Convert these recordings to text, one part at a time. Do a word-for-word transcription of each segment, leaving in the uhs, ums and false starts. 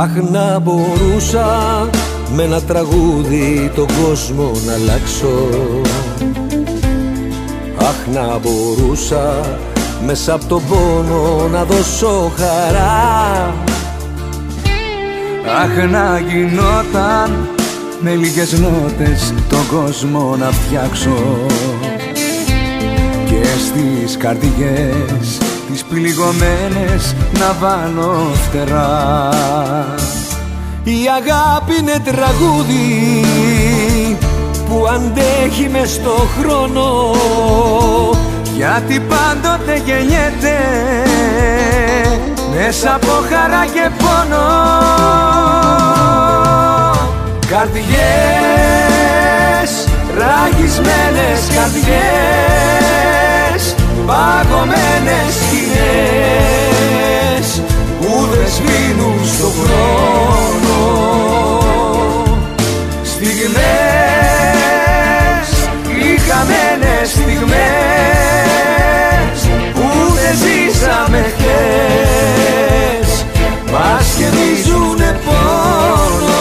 Αχ, να μπορούσα με ένα τραγούδι τον κόσμο να αλλάξω. Αχ, να μπορούσα μέσα από τον πόνο να δώσω χαρά. Αχ, να γινόταν με λίγες νότες τον κόσμο να φτιάξω και στις καρδιές τις πληγωμένες να βάλω φτερά. Η αγάπη είναι τραγούδι που αντέχει μες στο χρόνο, γιατί πάντοτε γεννιέται μέσα από χαρά και πόνο. Καρδιές, ραγισμένες καρδιές, παγωμένες σκηνές που δεν σβήνουν στον χρόνο. Στιγμές, οι χαμένες στιγμές που δεν ζήσαμε χθες, μας κερδίζουνε πόνο.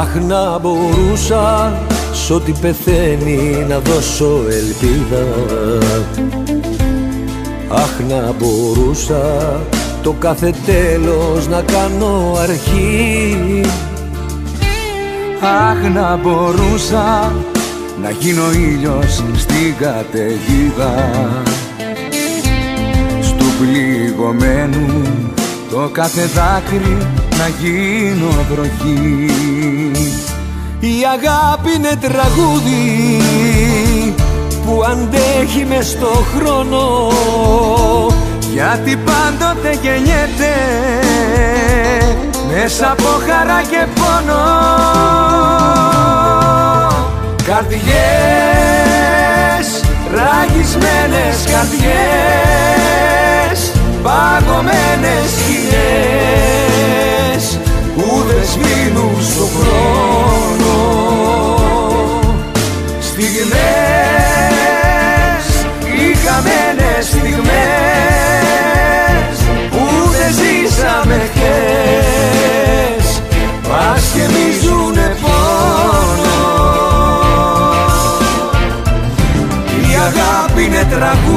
Αχ, να μπορούσα σ' ό,τι πεθαίνει να δώσω ελπίδα. Αχ, να μπορούσα το κάθε τέλος να κάνω αρχή. Αχ, να μπορούσα να γίνω ήλιος στην καταιγίδα στου πληγωμένου, το κάθε δάκρυ να γίνω βροχή. Η αγάπη είναι τραγούδι που αντέχει μες στο χρόνο, γιατί πάντοτε γεννιέται μέσα από χαρά και πόνο. Καρδιές, ραγισμένες καρδιές, παγωμένες σκηνές που δεν σβήνουν στον χρόνο. Στιγμές, οι χαμένες στιγμές που δεν ζήσαμε χθες, μας γεμίζουνε πόνο. Η αγάπη είναι τραγούδι